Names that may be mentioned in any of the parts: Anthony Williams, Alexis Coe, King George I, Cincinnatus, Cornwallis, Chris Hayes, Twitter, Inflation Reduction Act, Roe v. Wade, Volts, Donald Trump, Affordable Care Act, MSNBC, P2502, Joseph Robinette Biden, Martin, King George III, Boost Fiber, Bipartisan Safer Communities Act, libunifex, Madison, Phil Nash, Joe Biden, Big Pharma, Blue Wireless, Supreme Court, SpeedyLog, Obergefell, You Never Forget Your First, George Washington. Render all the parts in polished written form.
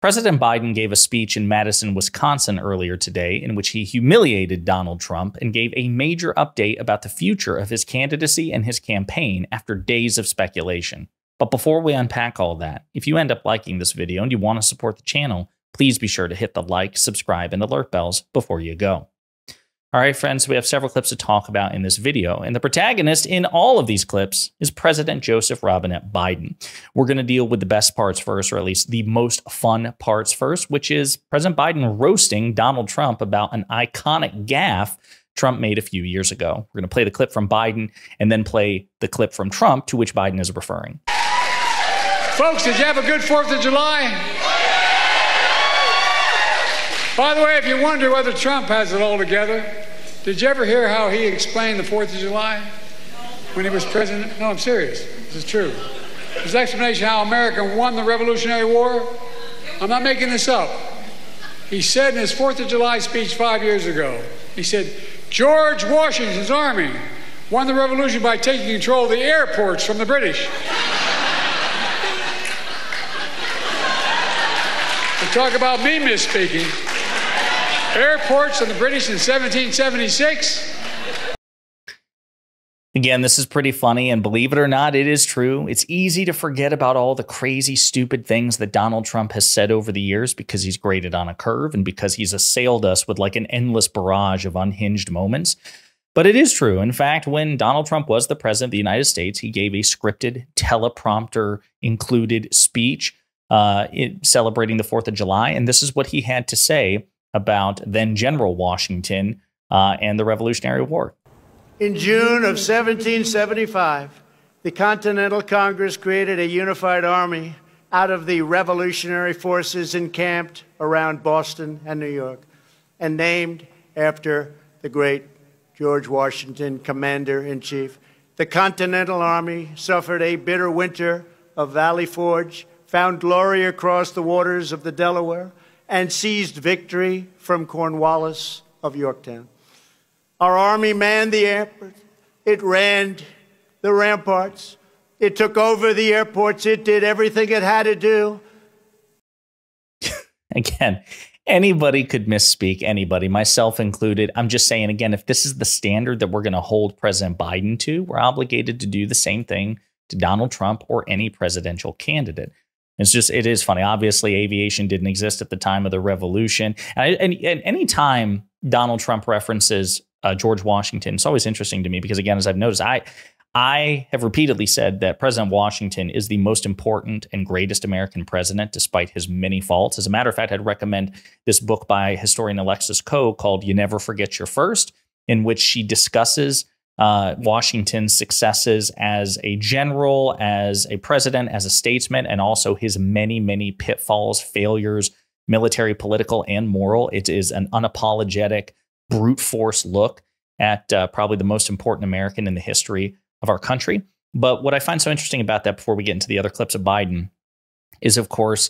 President Biden gave a speech in Madison, Wisconsin earlier today in which he humiliated Donald Trump and gave a major update about the future of his candidacy and his campaign after days of speculation. But before we unpack all that, if you end up liking this video and you want to support the channel, please be sure to hit the like, subscribe, and alert bells before you go. All right, friends, we have several clips to talk about in this video, and the protagonist in all of these clips is President Joseph Robinette Biden. We're going to deal with the best parts first, or at least the most fun parts first, which is President Biden roasting Donald Trump about an iconic gaffe Trump made a few years ago. We're going to play the clip from Biden and then play the clip from Trump to which Biden is referring. Folks, did you have a good 4th of July? By the way, if you wonder whether Trump has it all together, did you ever hear how he explained the 4th of July when he was president? No, I'm serious. This is true. His explanation how America won the Revolutionary War, I'm not making this up. He said in his 4th of July speech 5 years ago, he said, George Washington's army won the revolution by taking control of the airports from the British. We talk about me misspeaking. Airports and the British in 1776. Again, this is pretty funny, and believe it or not, it is true. It's easy to forget about all the crazy, stupid things that Donald Trump has said over the years because he's graded on a curve and because he's assailed us with like an endless barrage of unhinged moments. But it is true. In fact, when Donald Trump was the president of the United States, he gave a scripted, teleprompter-included speech celebrating the 4th of July, and this is what he had to say about then General Washington and the Revolutionary War. In June of 1775, the Continental Congress created a unified army out of the revolutionary forces encamped around Boston and New York, and named after the great George Washington, Commander-in-Chief. The Continental Army suffered a bitter winter of Valley Forge, found glory across the waters of the Delaware, and seized victory from Cornwallis of Yorktown. Our army manned the airport. It ran the ramparts. It took over the airports. It did everything it had to do. Again, anybody could misspeak, anybody, myself included. I'm just saying, again, if this is the standard that we're going to hold President Biden to, we're obligated to do the same thing to Donald Trump or any presidential candidate. It's just, it is funny. Obviously, aviation didn't exist at the time of the revolution. And any time Donald Trump references George Washington, it's always interesting to me because, again, as I've noticed, I have repeatedly said that President Washington is the most important and greatest American president, despite his many faults. As a matter of fact, I'd recommend this book by historian Alexis Coe called You Never Forget Your First, in which she discusses Washington's successes as a general, as a president, as a statesman, and also his many, many pitfalls, failures, military, political, and moral. It is an unapologetic, brute force look at probably the most important American in the history of our country. But what I find so interesting about that, before we get into the other clips of Biden, is, of course,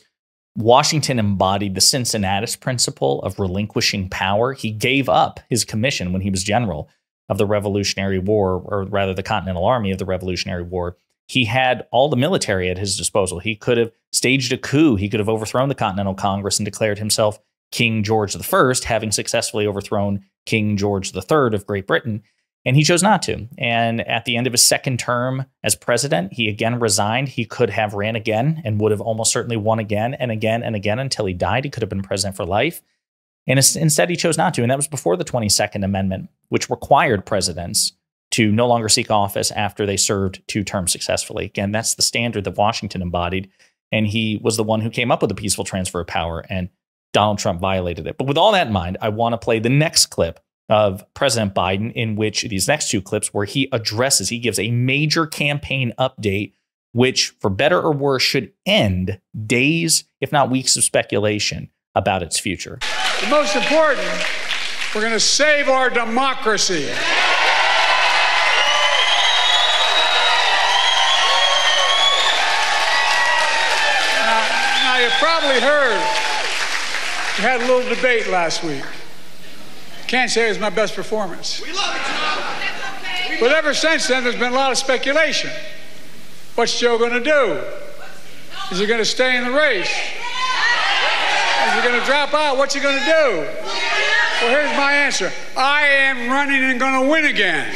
Washington embodied the Cincinnatus principle of relinquishing power. He gave up his commission when he was general of the Revolutionary War, or rather the Continental Army of the Revolutionary War. He had all the military at his disposal. He could have staged a coup. He could have overthrown the Continental Congress and declared himself King George I, having successfully overthrown King George III of Great Britain. And he chose not to. And at the end of his second term as president, he again resigned. He could have ran again and would have almost certainly won again and again and again until he died. He could have been president for life. And instead, he chose not to. And that was before the 22nd Amendment, which required presidents to no longer seek office after they served 2 terms successfully. Again, that's the standard that Washington embodied. And he was the one who came up with the peaceful transfer of power. And Donald Trump violated it. But with all that in mind, I want to play the next clip of President Biden, in which these next 2 clips where he addresses, he gives a major campaign update, which for better or worse should end days, if not weeks of speculation about its future. The most important, we're going to save our democracy. Now you probably heard, we had a little debate last week. Can't say it was my best performance. We love it, Joe. But ever since then, there's been a lot of speculation. What's Joe going to do? Is he going to stay in the race? to drop out, what you going to do? Well, here's my answer. I am running and going to win again.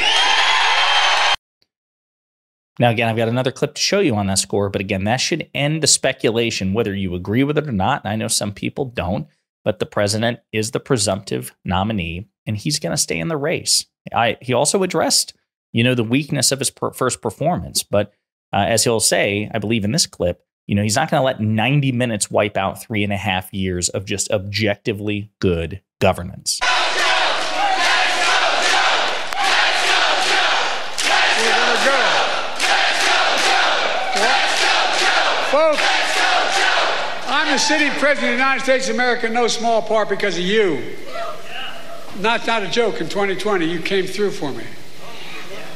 Now, again, I've got another clip to show you on that score, but again, that should end the speculation, whether you agree with it or not. I know some people don't, but the president is the presumptive nominee, and he's going to stay in the race. He also addressed, you know, the weakness of his first performance, but as he'll say, I believe in this clip, you know, he's not going to let 90 minutes wipe out 3.5 years of just objectively good governance. Folks, I'm the sitting president of the United States of America, no small part because of you. Not a joke. In 2020, you came through for me.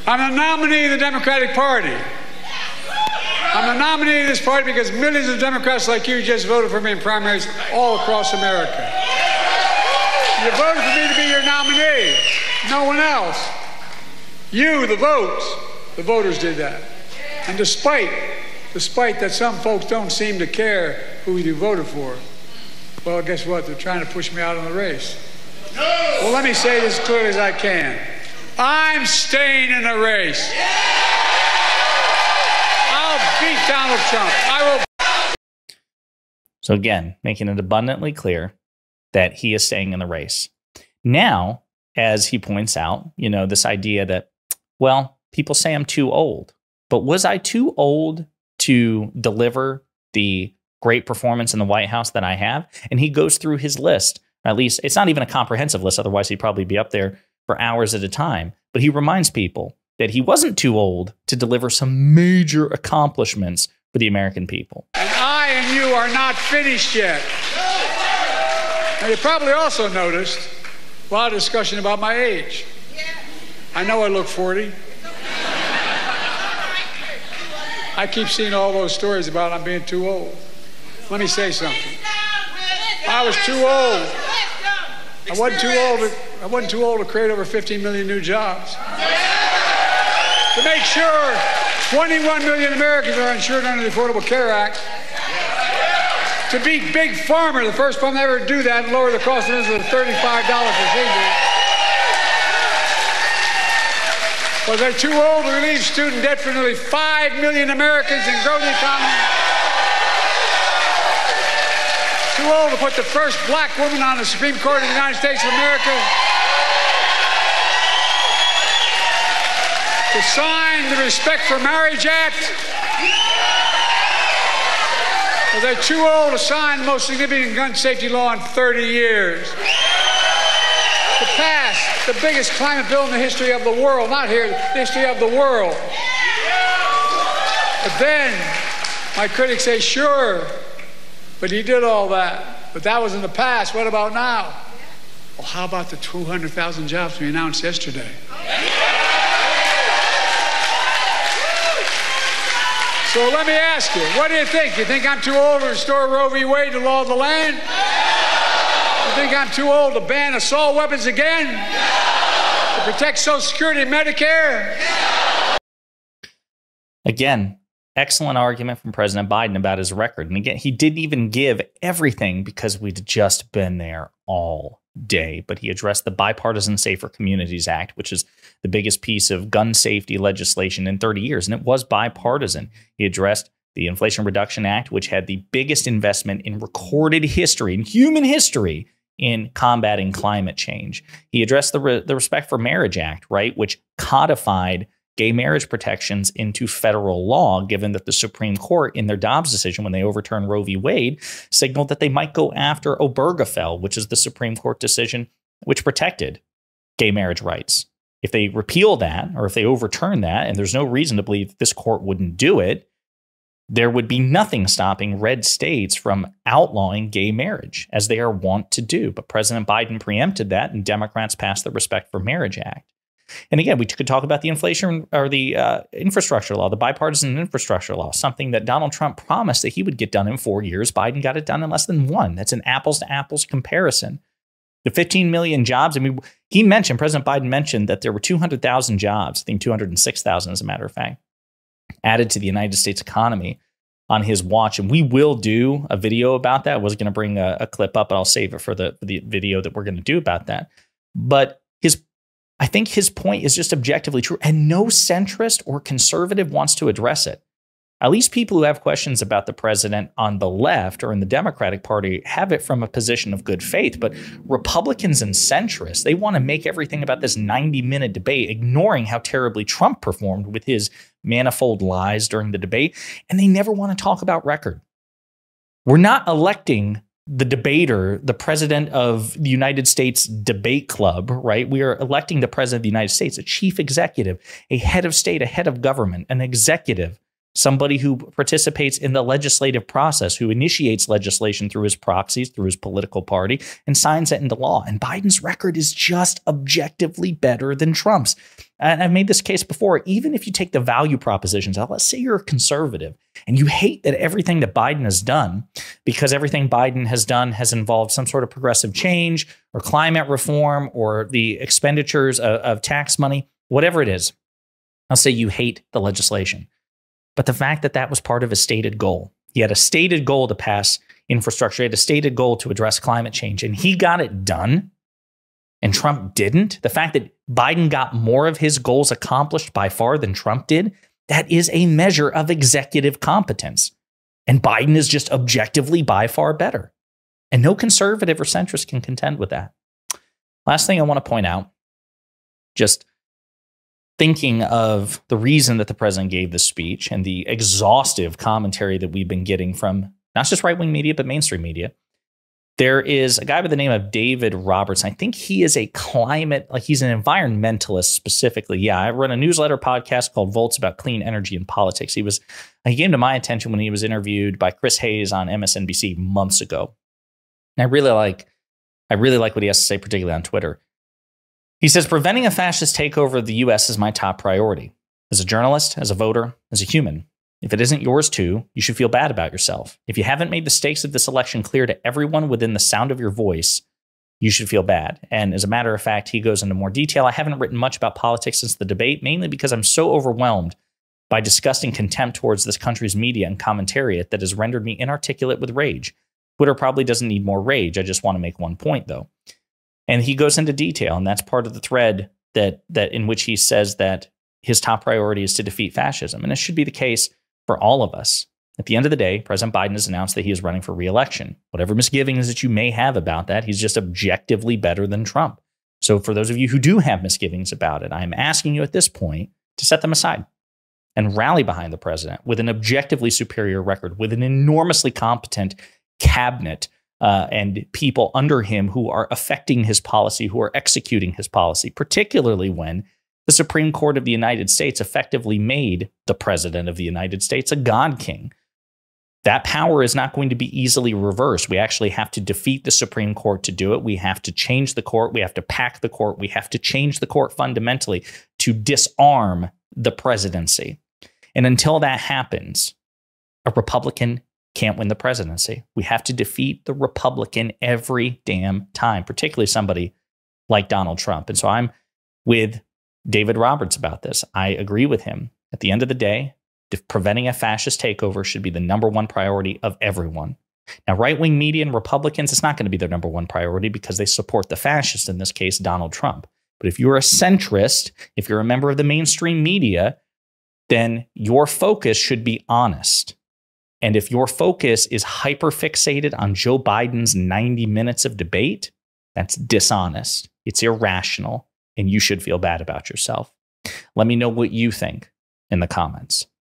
I'm a nominee of the Democratic Party. I'm a nominee of this party because millions of Democrats like you just voted for me in primaries all across America. You voted for me to be your nominee. No one else. You, the votes. The voters did that. And despite that some folks don't seem to care who you voted for. Well, guess what? They're trying to push me out on the race. No. Well, let me say this as clearly as I can. I'm staying in the race. Yeah. I'll beat Donald Trump. I will. So again, making it abundantly clear that he is staying in the race. Now, as he points out, you know, this idea that, well, people say I'm too old, but was I too old to deliver the great performance in the White House that I have? And he goes through his list. At least it's not even a comprehensive list. Otherwise, he'd probably be up there for hours at a time. But he reminds people that he wasn't too old to deliver some major accomplishments for the American people. And I and you are not finished yet. Now, you probably also noticed a lot of discussion about my age. I know I look 40. I keep seeing all those stories about I'm being too old. Let me say something. I was too old. I wasn't too old to create over 15 million new jobs. To make sure 21 million Americans are insured under the Affordable Care Act. To beat Big Pharma, the first one to ever do that, and lower the cost of insulin to $35 per single. Well, they're too old to relieve student debt for nearly 5 million Americans and grow the economy. Too old to put the first black woman on the Supreme Court of the United States of America. To sign the Respect for Marriage Act. Well, they're too old to sign the most significant gun safety law in 30 years. To pass the biggest climate bill in the history of the world, not here, the history of the world. But then, my critics say, sure, but he did all that. But that was in the past, what about now? Well, how about the 200,000 jobs we announced yesterday? So let me ask you, what do you think? You think I'm too old to restore Roe v. Wade to law of the land? You think I'm too old to ban assault weapons again? No. To protect Social Security and Medicare? No. Again, excellent argument from President Biden about his record. And again, he didn't even give everything because we'd just been there all day. But he addressed the Bipartisan Safer Communities Act, which is the biggest piece of gun safety legislation in 30 years. And it was bipartisan. He addressed the Inflation Reduction Act, which had the biggest investment in recorded history, in human history, in combating climate change. He addressed the Respect for Marriage Act, right, which codified gay marriage protections into federal law, given that the Supreme Court, in their Dobbs decision when they overturned Roe v. Wade, signaled that they might go after Obergefell, which is the Supreme Court decision which protected gay marriage rights. If they repeal that, or if they overturn that, and there's no reason to believe this court wouldn't do it, there would be nothing stopping red states from outlawing gay marriage, as they are wont to do. But President Biden preempted that, and Democrats passed the Respect for Marriage Act. And again, we could talk about the inflation or the infrastructure law, the bipartisan infrastructure law, something that Donald Trump promised that he would get done in 4 years. Biden got it done in less than one. That's an apples to apples comparison. The 15 million jobs, I mean, he mentioned, President Biden mentioned that there were 200,000 jobs, I think 206,000 as a matter of fact, added to the United States economy on his watch. And we will do a video about that. I was going to bring a clip up, but I'll save it for the video that we're going to do about that. But I think his point is just objectively true, and no centrist or conservative wants to address it. At least people who have questions about the president on the left or in the Democratic Party have it from a position of good faith. But Republicans and centrists, they want to make everything about this 90-minute debate, ignoring how terribly Trump performed with his manifold lies during the debate. And they never want to talk about record. We're not electing the debater, the president of the United States debate club, right? We are electing the president of the United States, a chief executive, a head of state, a head of government, an executive, somebody who participates in the legislative process, who initiates legislation through his proxies, through his political party, and signs it into law. And Biden's record is just objectively better than Trump's. And I've made this case before. Even if you take the value propositions out, let's say you're a conservative and you hate that everything that Biden has done, because everything Biden has done has involved some sort of progressive change or climate reform or the expenditures of tax money, whatever it is. I'll say you hate the legislation. But the fact that that was part of his stated goal. He had a stated goal to pass infrastructure. He had a stated goal to address climate change. And he got it done. And Trump didn't. The fact that Biden got more of his goals accomplished by far than Trump did, that is a measure of executive competence. And Biden is just objectively by far better. And no conservative or centrist can contend with that. Last thing I want to point out, just thinking of the reason that the president gave this speech and the exhaustive commentary that we've been getting from not just right-wing media, but mainstream media. There is a guy by the name of David Roberts. I think he is a climate, like he's an environmentalist specifically. Yeah, I run a newsletter podcast called Volts about clean energy and politics. He came to my attention when he was interviewed by Chris Hayes on MSNBC months ago. And I really like what he has to say, particularly on Twitter. He says, preventing a fascist takeover of the U.S. is my top priority. As a journalist, as a voter, as a human. If it isn't yours too, you should feel bad about yourself. If you haven't made the stakes of this election clear to everyone within the sound of your voice, you should feel bad. And as a matter of fact, he goes into more detail. I haven't written much about politics since the debate, mainly because I'm so overwhelmed by disgusting contempt towards this country's media and commentariat that has rendered me inarticulate with rage. Twitter probably doesn't need more rage. I just want to make one point, though. And he goes into detail, and that's part of the thread that in which he says that his top priority is to defeat fascism. And it should be the case for all of us. At the end of the day, President Biden has announced that he is running for re-election. Whatever misgivings that you may have about that, he's just objectively better than Trump. So for those of you who do have misgivings about it, I'm asking you at this point to set them aside and rally behind the president with an objectively superior record, with an enormously competent cabinet and people under him who are affecting his policy, who are executing his policy, particularly when the Supreme Court of the United States effectively made the president of the United States a god king. That power is not going to be easily reversed. We actually have to defeat the Supreme Court to do it. We have to change the court. We have to pack the court. We have to change the court fundamentally to disarm the presidency. And until that happens, a Republican can't win the presidency. We have to defeat the Republican every damn time, particularly somebody like Donald Trump. And so I'm with David Roberts about this. I agree with him. At the end of the day, preventing a fascist takeover should be the number one priority of everyone. Now, right-wing media and Republicans, it's not going to be their number one priority because they support the fascist, in this case, Donald Trump. But if you're a centrist, if you're a member of the mainstream media, then your focus should be honest. And if your focus is hyper-fixated on Joe Biden's 90 minutes of debate, that's dishonest. It's irrational. And you should feel bad about yourself. Let me know what you think in the comments.